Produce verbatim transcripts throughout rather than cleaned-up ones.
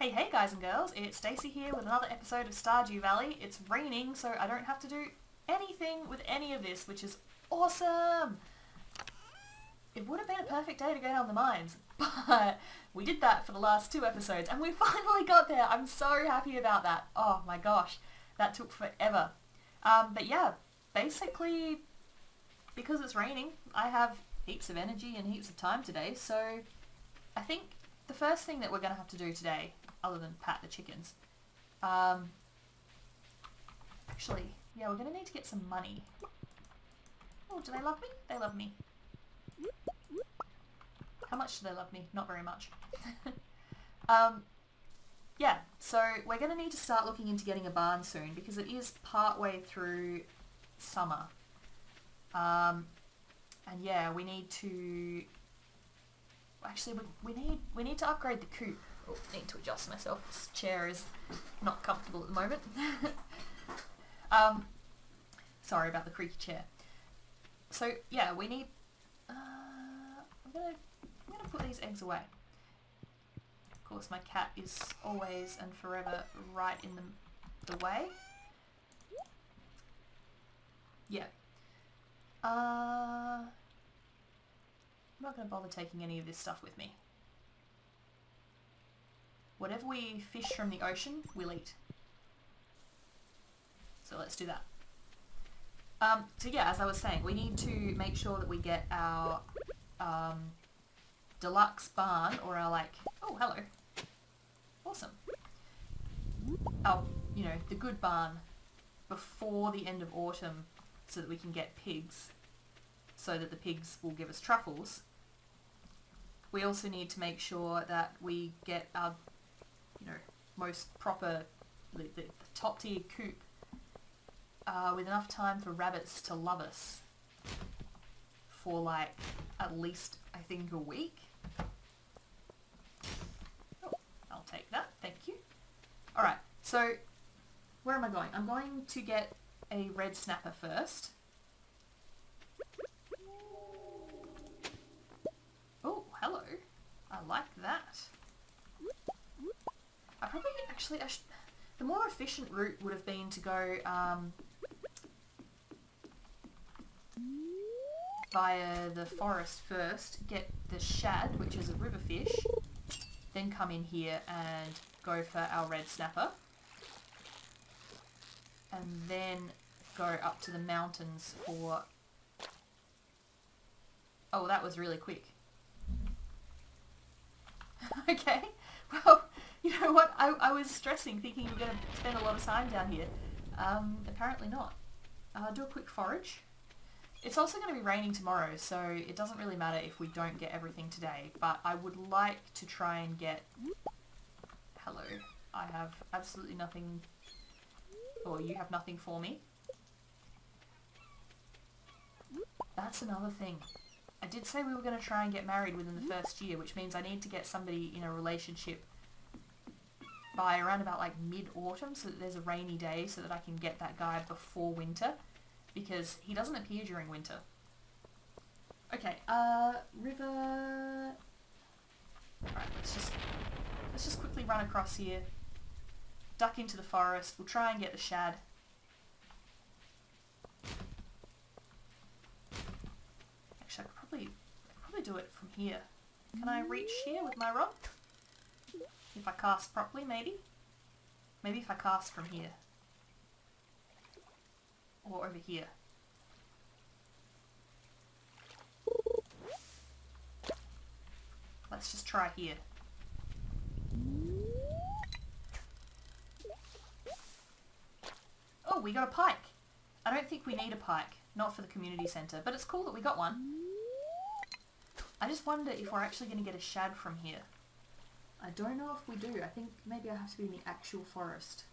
Hey, hey guys and girls, it's Stacy here with another episode of Stardew Valley. It's raining, so I don't have to do anything with any of this, which is awesome! It would have been a perfect day to go down the mines, but we did that for the last two episodes, and we finally got there! I'm so happy about that. Oh my gosh, that took forever. Um, but yeah, basically, because it's raining, I have heaps of energy and heaps of time today, so I think the first thing that we're going to have to do today, other than pat the chickens, um, actually, yeah, we're going to need to get some money. Oh, do they love me? They love me. How much do they love me? Not very much. um, yeah, so we're going to need to start looking into getting a barn soon, because it is partway through summer. Um, and yeah, we need to... Actually, we, we need we need to upgrade the coop. Oh, need to adjust myself. This chair is not comfortable at the moment. um, sorry about the creaky chair. So yeah, we need. Uh, I'm gonna I'm gonna put these eggs away. Of course, my cat is always and forever right in the the way. Yeah. Uh. I'm not going to bother taking any of this stuff with me. Whatever we fish from the ocean, we'll eat. So let's do that. Um, so yeah, as I was saying, we need to make sure that we get our um, deluxe barn, or our like, oh, hello. Awesome. Oh, you know, the good barn before the end of autumn, so that we can get pigs, so that the pigs will give us truffles. We also need to make sure that we get our, you know, most proper, the, the, the top tier coop uh, with enough time for rabbits to love us for like at least, I think, a week. Oh, I'll take that, thank you. Alright, so where am I going? I'm going to get a red snapper first. Hello. I like that. I probably actually... I sh the more efficient route would have been to go um, via the forest first, get the shad, which is a river fish, then come in here and go for our red snapper, and then go up to the mountains for... Oh, that was really quick. Okay, well, you know what, I, I was stressing, thinking you were going to spend a lot of time down here. Um, apparently not. Uh, do a quick forage. It's also going to be raining tomorrow, so it doesn't really matter if we don't get everything today, but I would like to try and get... Hello, I have absolutely nothing, or you have nothing for me. That's another thing. I did say we were going to try and get married within the first year, which means I need to get somebody in a relationship by around about like mid-autumn, so that there's a rainy day, so that I can get that guy before winter, because he doesn't appear during winter. Okay, uh, river... Alright, let's just, let's just quickly run across here, duck into the forest, we'll try and get the shad. Do it from here. Can I reach here with my rod? If I cast properly, maybe? Maybe if I cast from here. Or over here. Let's just try here. Oh, we got a pike! I don't think we need a pike. Not for the community centre, but it's cool that we got one. I just wonder if we're actually going to get a shad from here. I don't know if we do. I think maybe I have to be in the actual forest.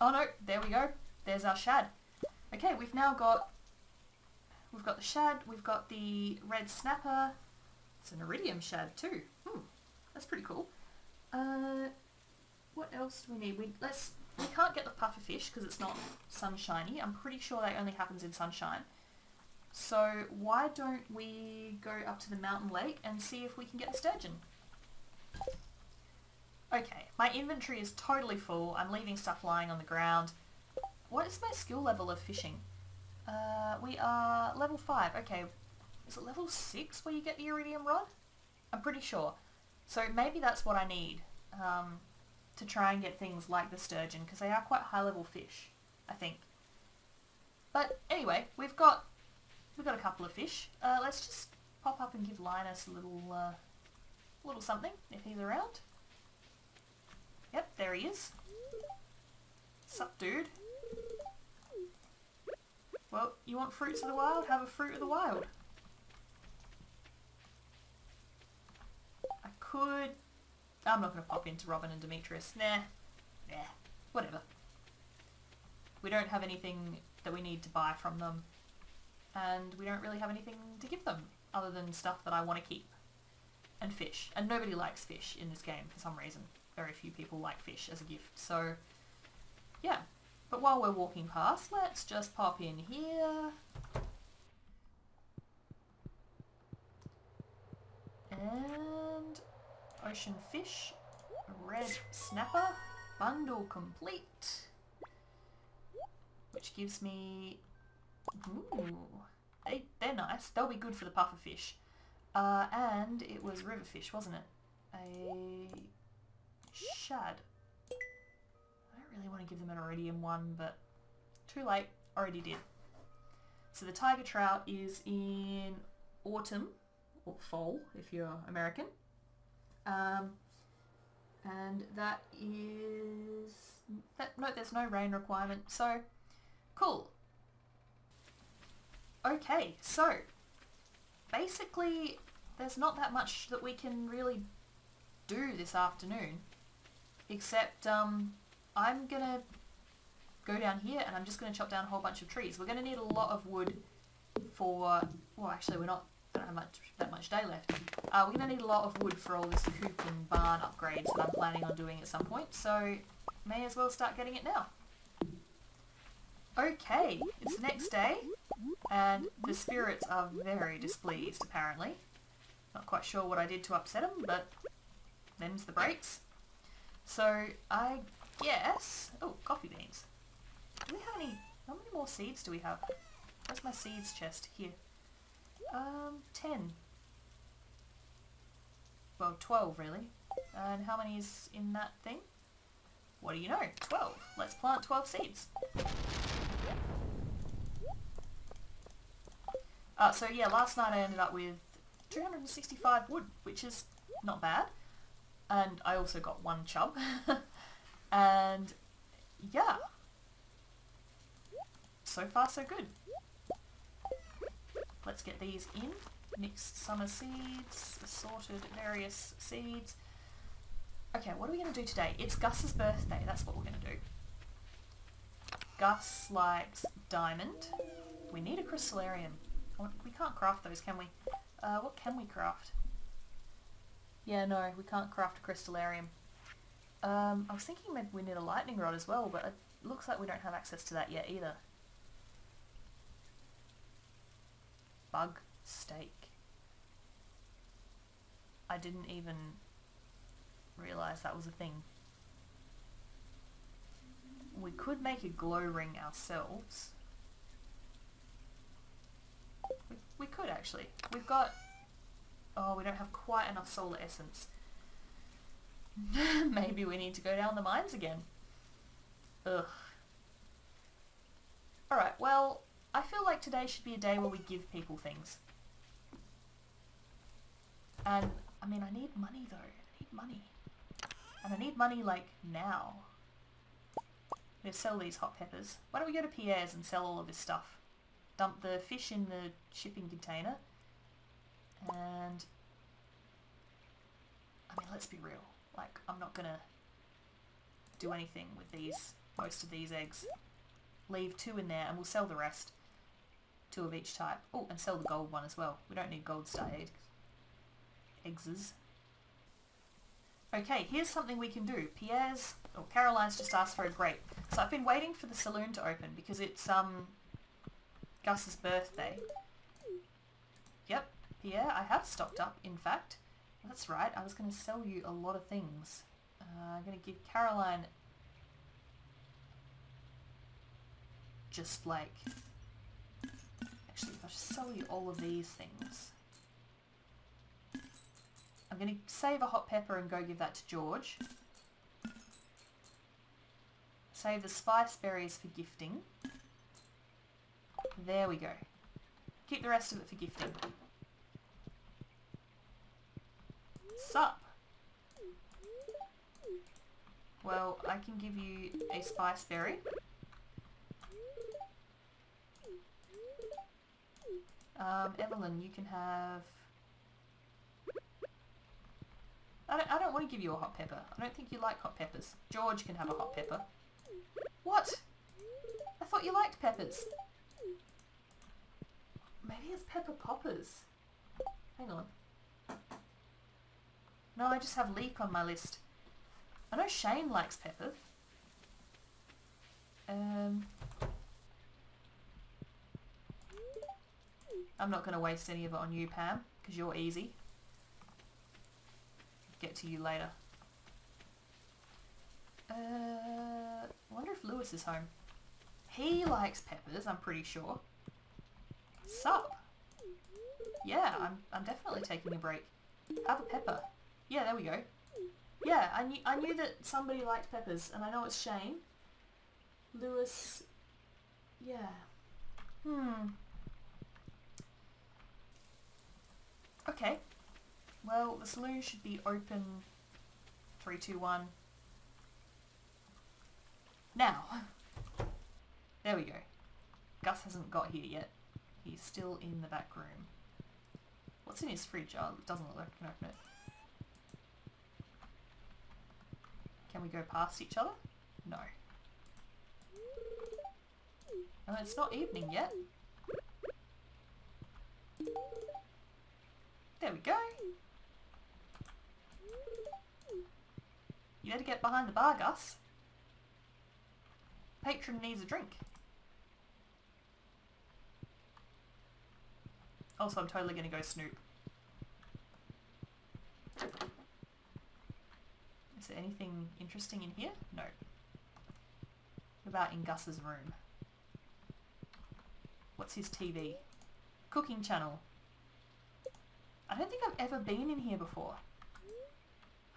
Oh no, there we go. There's our shad. Okay, we've now got... We've got the shad, we've got the red snapper... It's an iridium shad too. Hmm, that's pretty cool. Uh, What else do we need? We let's we can't get the pufferfish because it's not sunshiny. I'm pretty sure that only happens in sunshine. So why don't we go up to the mountain lake and see if we can get the sturgeon? Okay, my inventory is totally full. I'm leaving stuff lying on the ground. What is my skill level of fishing? Uh, we are level five. Okay, is it level six where you get the iridium rod? I'm pretty sure. So maybe that's what I need um, to try and get things like the sturgeon, because they are quite high level fish, I think. But anyway, we've got we've got a couple of fish. Uh, let's just pop up and give Linus a little uh, little something if he's around. Yep, there he is. Sup, dude. Well, you want fruits of the wild? Have a fruit of the wild. I could... I'm not going to pop into Robin and Demetrius. Nah. Nah. Whatever. We don't have anything that we need to buy from them. And we don't really have anything to give them other than stuff that I want to keep. And fish. And nobody likes fish in this game for some reason. Very few people like fish as a gift. So, yeah. But while we're walking past, let's just pop in here. And ocean fish, red snapper, bundle complete. Which gives me, ooh, they, they're nice. They'll be good for the pufferfish. Uh, and it was river fish, wasn't it? A shad. I really want to give them an iridium one, but too late, already did. So the tiger trout is in autumn, or fall if you're American, um, and that is, that, no, there's no rain requirement, so cool. Okay, so basically there's not that much that we can really do this afternoon, except um, I'm going to go down here and I'm just going to chop down a whole bunch of trees. We're going to need a lot of wood for... Well, actually, we're not... I don't have much, that much day left. Uh, we're going to need a lot of wood for all this coop and barn upgrades that I'm planning on doing at some point, so may as well start getting it now. Okay, it's the next day, and the spirits are very displeased, apparently. Not quite sure what I did to upset them, but them's the breaks. So, I... Yes. Oh, coffee beans. Do we have any... How many more seeds do we have? Where's my seeds chest? Here. Um, ten. Well, twelve, really. And how many is in that thing? What do you know? twelve. Let's plant twelve seeds. Uh, so, yeah, last night I ended up with two hundred sixty-five wood, which is not bad. And I also got one chub. And yeah, so far so good. Let's get these in, mixed summer seeds, assorted various seeds. Okay, what are we going to do today? It's Gus's birthday, that's what we're going to do. Gus likes diamond. We need a crystallarium. We can't craft those, can we? Uh, what can we craft? Yeah, no, we can't craft a crystallarium. Um, I was thinking maybe we need a lightning rod as well, but it looks like we don't have access to that yet either. Bug steak. I didn't even realise that was a thing. We could make a glow ring ourselves. We, we could actually. We've got... Oh, we don't have quite enough solar essence. Maybe we need to go down the mines again. Ugh. Alright, well, I feel like today should be a day where we give people things. And, I mean, I need money though. I need money. And I need money, like, now. We'll sell these hot peppers. Why don't we go to Pierre's and sell all of this stuff? Dump the fish in the shipping container. And... I mean, let's be real. Like, I'm not gonna do anything with these, most of these eggs. Leave two in there and we'll sell the rest. Two of each type. Oh, and sell the gold one as well. We don't need gold star eggs. Eggses. Okay, here's something we can do. Pierre's, or Caroline's just asked for a grape. So I've been waiting for the saloon to open because it's, um, Gus's birthday. Yep, Pierre, I have stocked up, in fact. That's right, I was going to sell you a lot of things. Uh, I'm going to give Caroline just like... Actually, I'll just sell you all of these things. I'm going to save a hot pepper and go give that to George. Save the spice berries for gifting. There we go. Keep the rest of it for gifting. Sup? Well, I can give you a spice berry. Um, Evelyn, you can have... I don't, I don't want to give you a hot pepper. I don't think you like hot peppers. George can have a hot pepper. What? I thought you liked peppers. Maybe it's pepper poppers. Hang on. No, I just have leek on my list. I know Shane likes pepper. Um, I'm not going to waste any of it on you, Pam, because you're easy. Get to you later. Uh, I wonder if Lewis is home. He likes peppers, I'm pretty sure. Sup? Yeah, I'm, I'm definitely taking a break. Have a pepper. Yeah, there we go. Yeah, I knew, I knew that somebody liked peppers, and I know it's Shane. Lewis... Yeah. Hmm. Okay. Well, the saloon should be open... three, two, one... Now! There we go. Gus hasn't got here yet. He's still in the back room. What's in his fridge? Oh, it doesn't look like I can open it. Can we go past each other? No. Oh, it's not evening yet. There we go. You better get behind the bar, Gus. Patron needs a drink. Also, I'm totally gonna go snoop. Is there anything interesting in here? No. What about in Gus's room? What's his T V? Cooking channel. I don't think I've ever been in here before.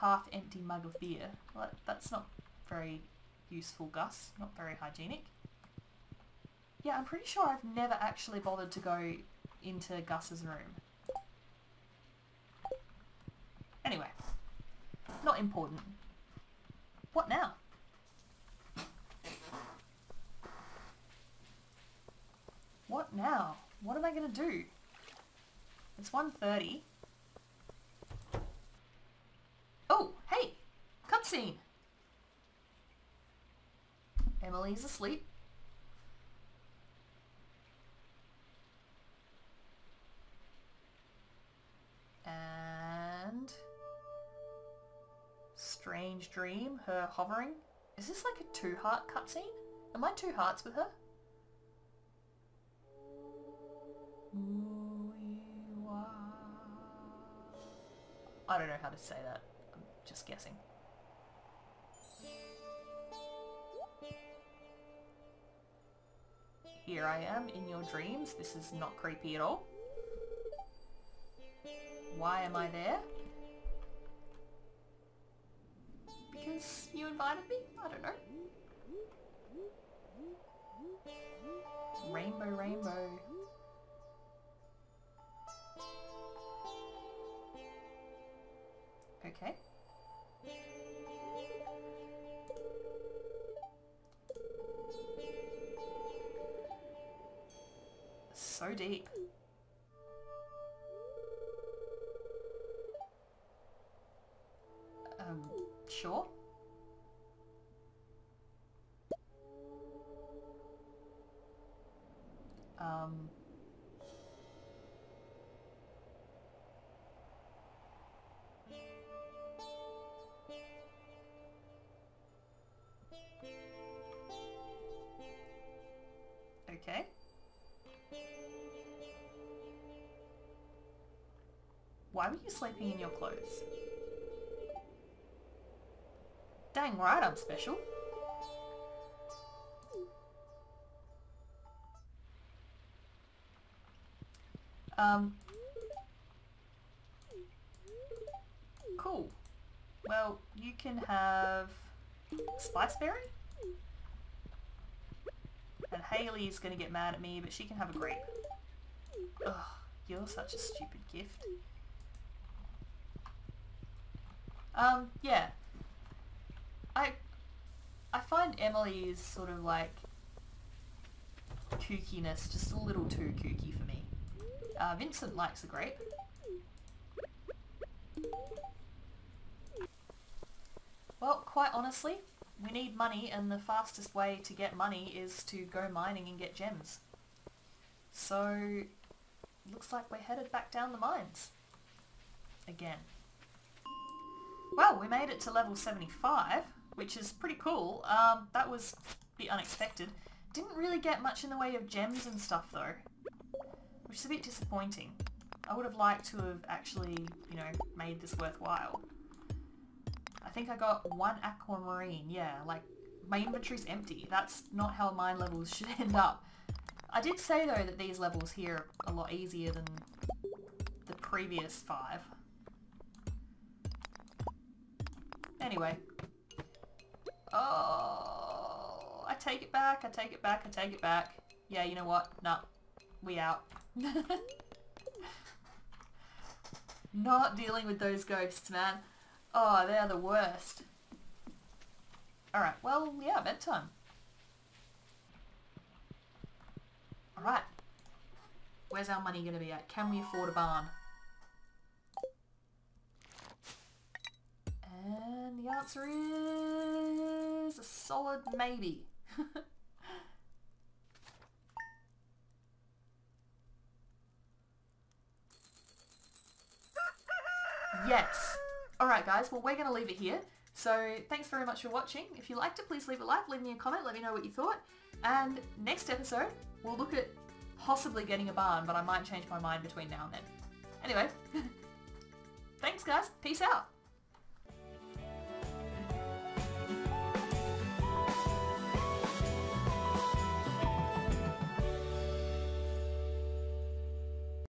Half empty mug of beer. Well, that, that's not very useful, Gus. Not very hygienic. Yeah, I'm pretty sure I've never actually bothered to go into Gus's room. Anyway. Not important. What now? What now? What am I gonna do? It's one thirty. Oh, hey! Cutscene! Emily's asleep. And... Strange dream, her hovering. Is this like a two-heart cutscene? Am I two hearts with her? I don't know how to say that. I'm just guessing. Here I am in your dreams. This is not creepy at all. Why am I there? Because you invited me? I don't know. Rainbow, rainbow. Okay. So deep. Um, sure. Um... Okay. Why were you sleeping in your clothes? Dang right, I'm special. Um. Cool. Well, you can have Spiceberry. And Haley's gonna get mad at me, but she can have a grape. Ugh, you're such a stupid gift. Um, yeah. I I find Emily's sort of like kookiness just a little too kooky for me. Uh, Vincent likes a grape. Well, quite honestly, we need money, and the fastest way to get money is to go mining and get gems. So, looks like we're headed back down the mines. Again. Well, we made it to level seventy-five, which is pretty cool. Um, that was a bit unexpected. Didn't really get much in the way of gems and stuff though, which is a bit disappointing. I would have liked to have actually, you know, made this worthwhile. I think I got one aquamarine, yeah, like, my inventory's empty. That's not how mine levels should end up. I did say though that these levels here are a lot easier than the previous five. Anyway. Oh, I take it back, I take it back, I take it back. Yeah, you know what? Nah. We out. Not dealing with those ghosts, man. Oh, they're the worst. Alright, well, yeah, bedtime. Alright. Where's our money gonna be at? Can we afford a barn? And the answer is a solid maybe. Yes. Alright guys, well we're going to leave it here. So thanks very much for watching. If you liked it, please leave a like, leave me a comment, let me know what you thought. And next episode, we'll look at possibly getting a barn, but I might change my mind between now and then. Anyway, thanks guys, peace out.